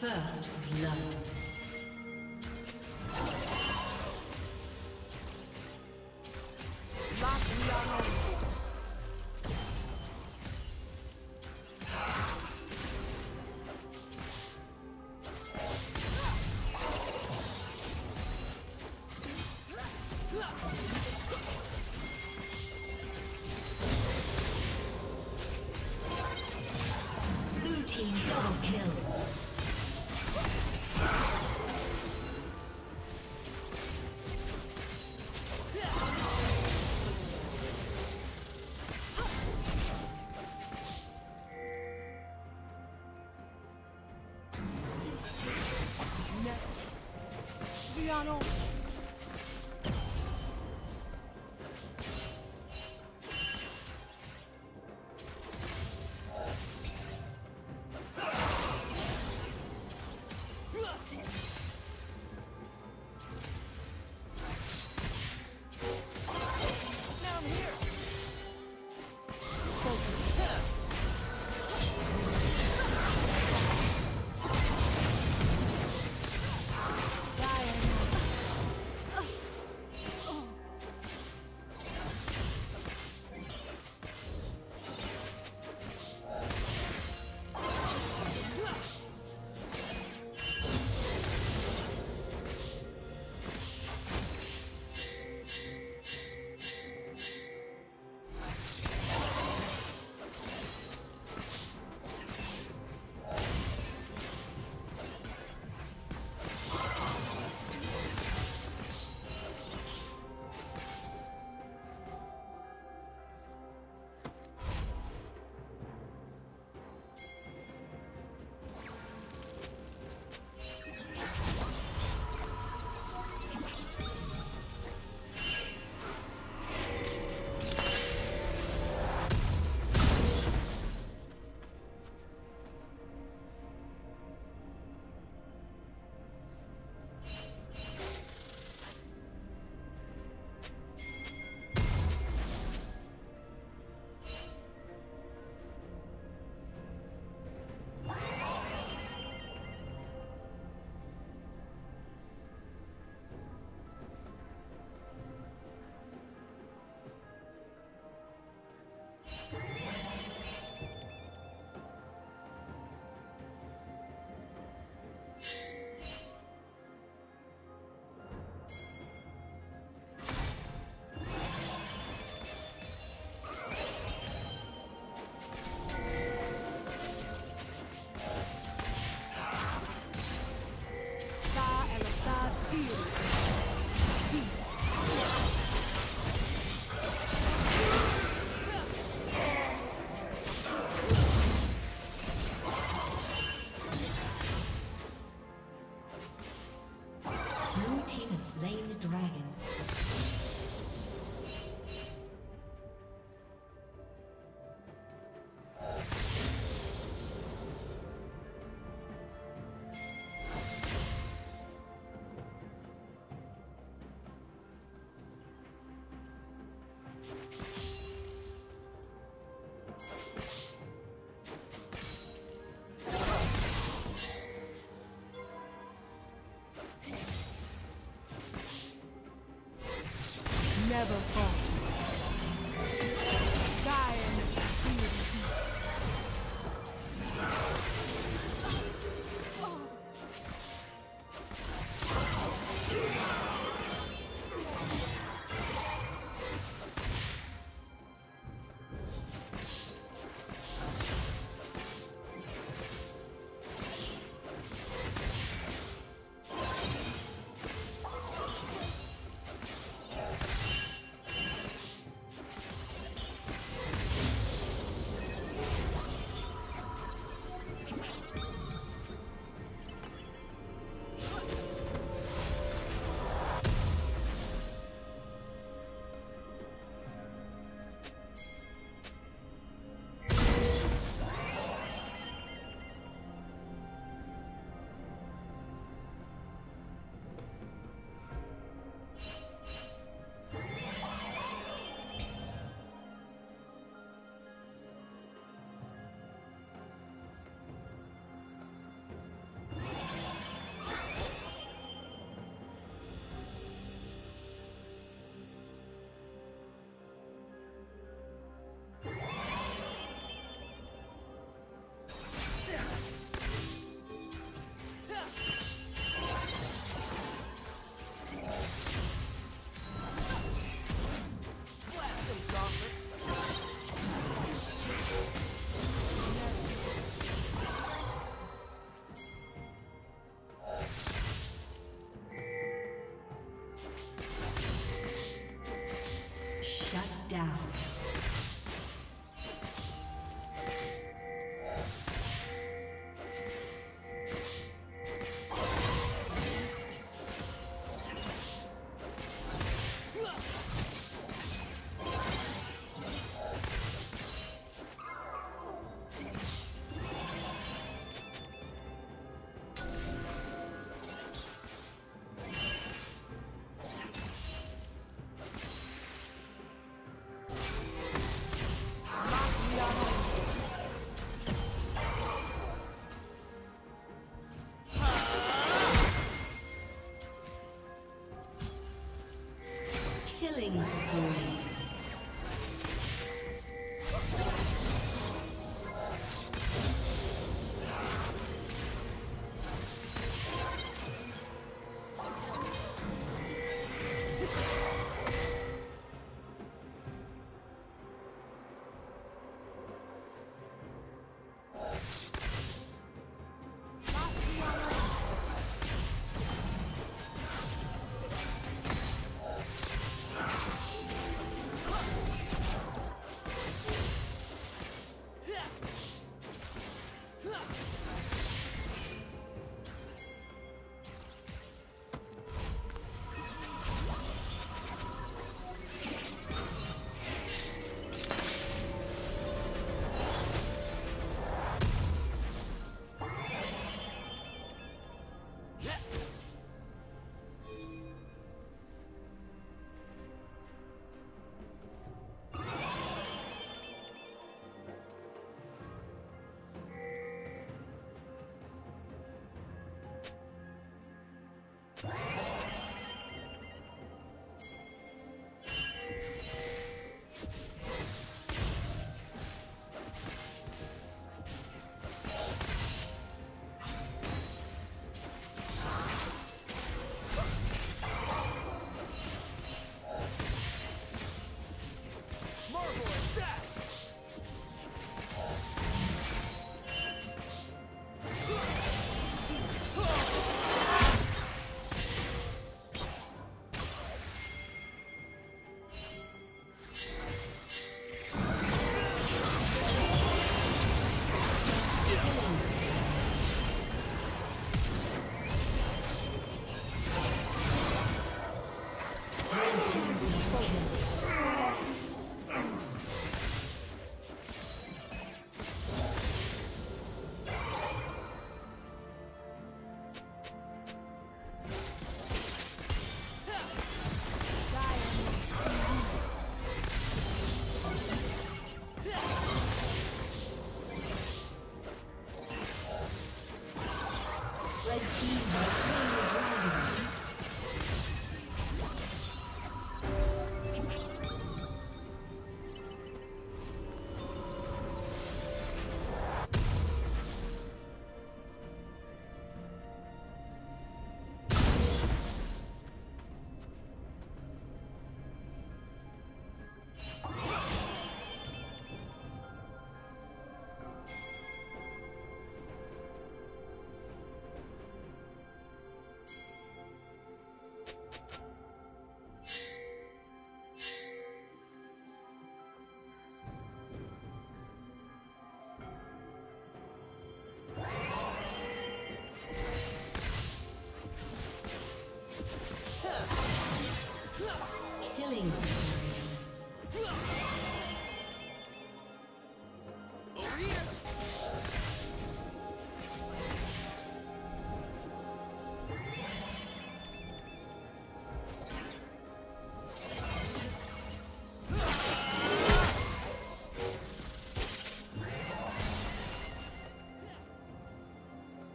First blood. Never fall.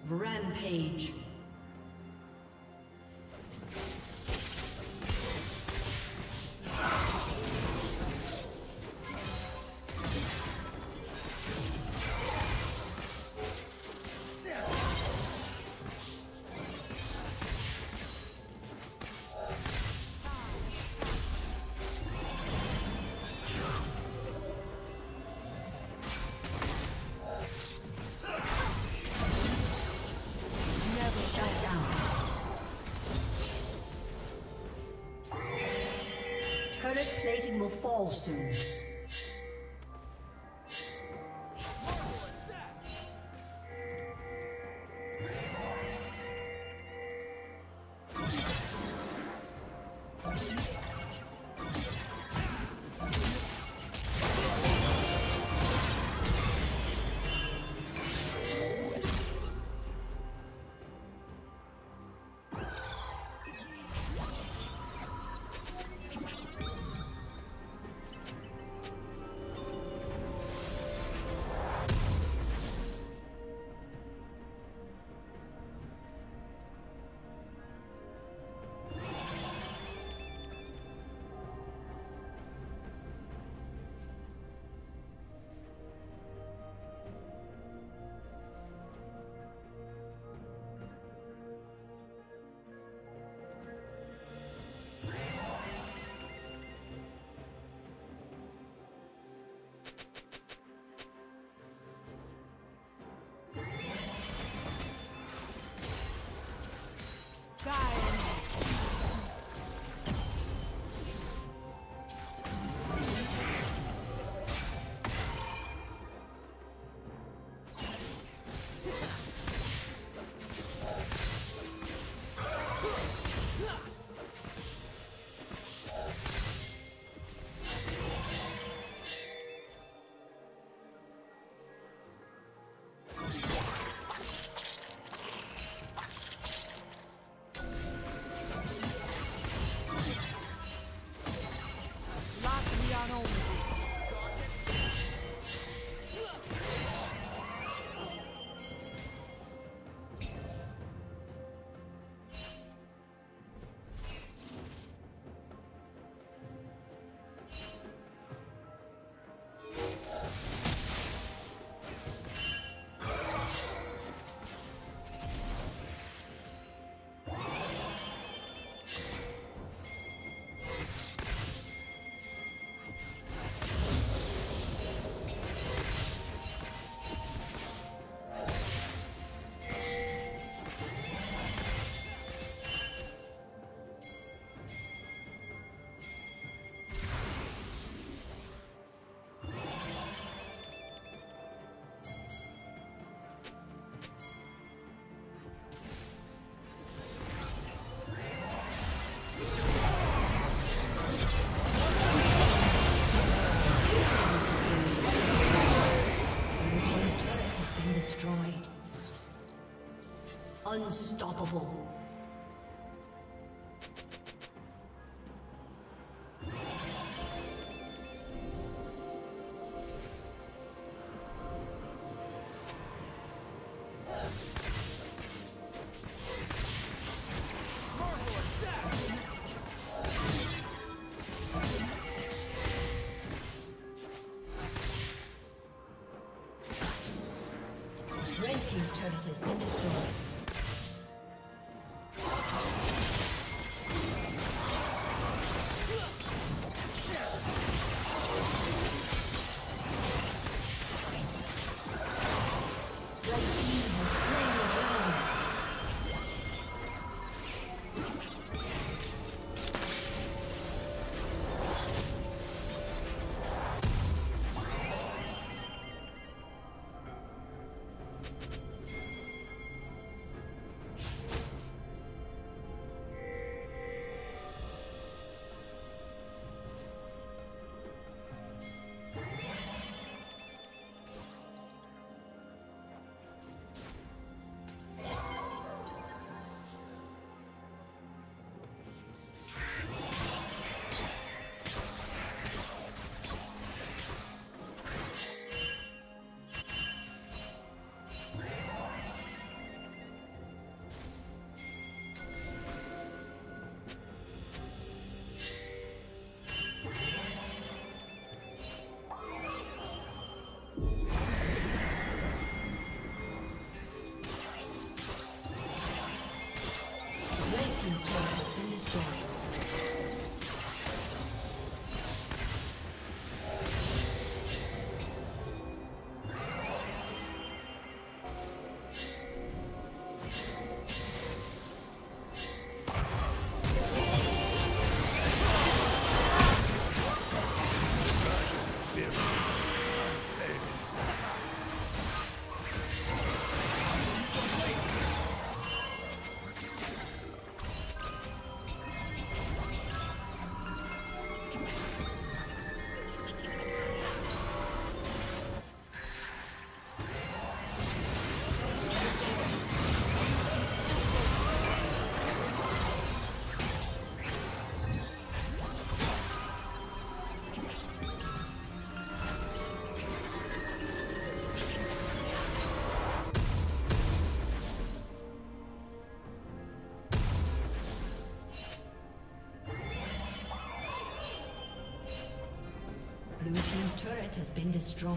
Rampage. Plating will fall soon. Unstoppable. The turret has been destroyed.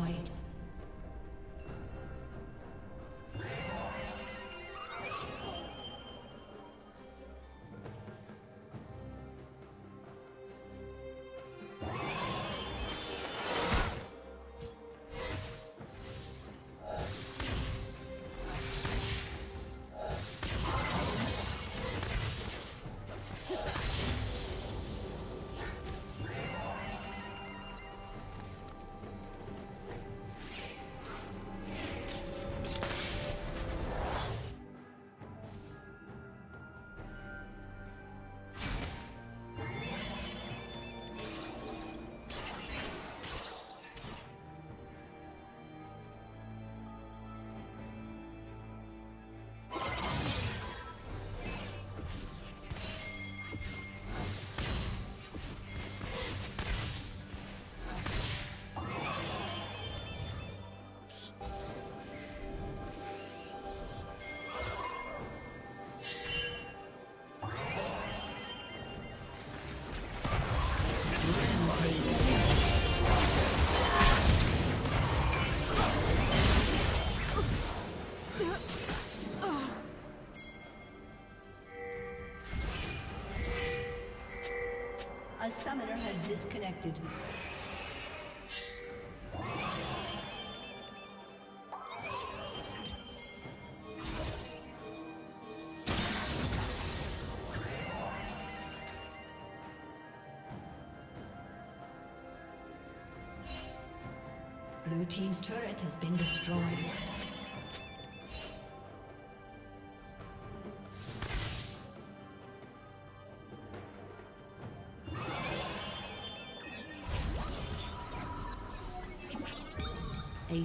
The summoner has disconnected. Blue team's turret has been destroyed. A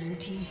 Blue team's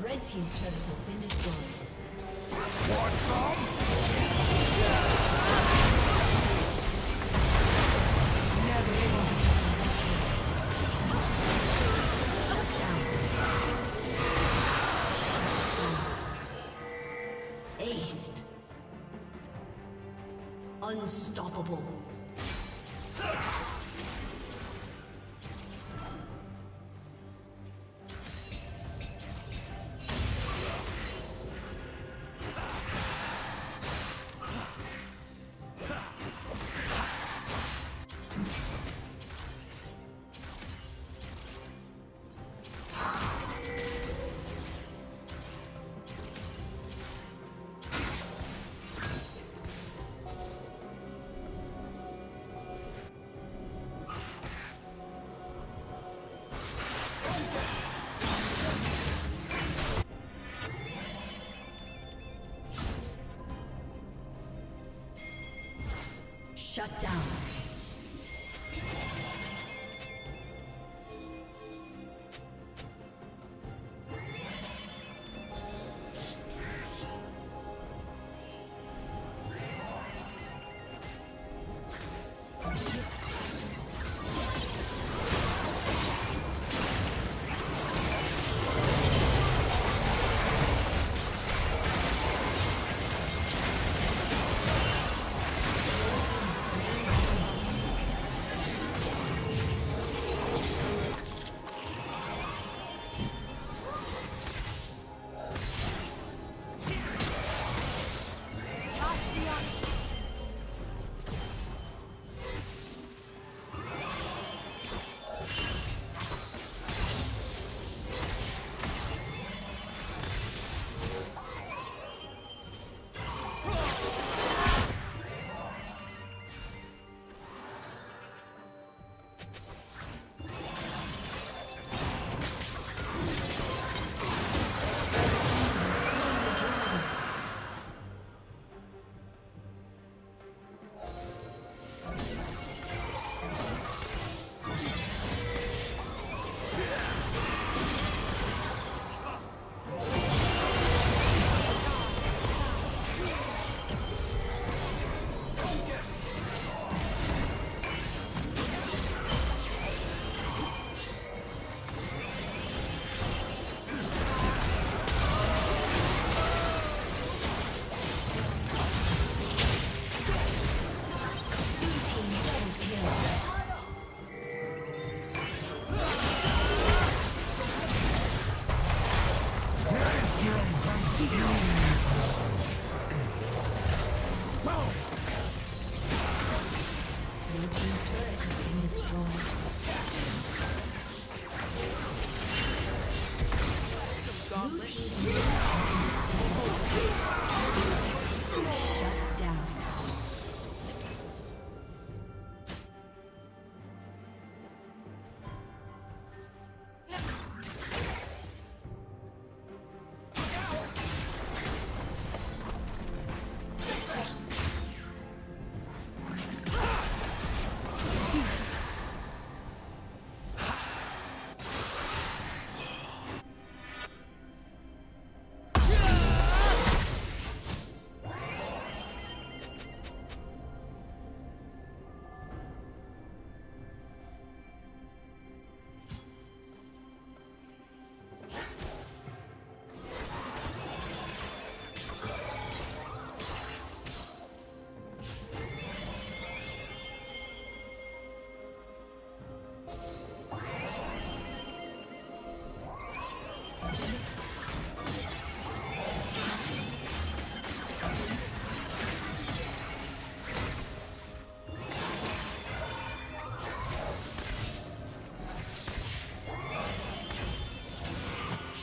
Red team's turret has been destroyed. Want some? Never able to. Shut down. Aced. Unstoppable.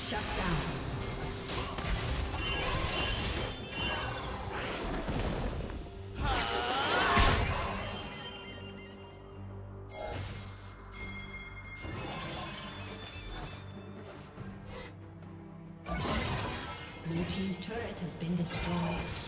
Shut down. Blue team's turret has been destroyed.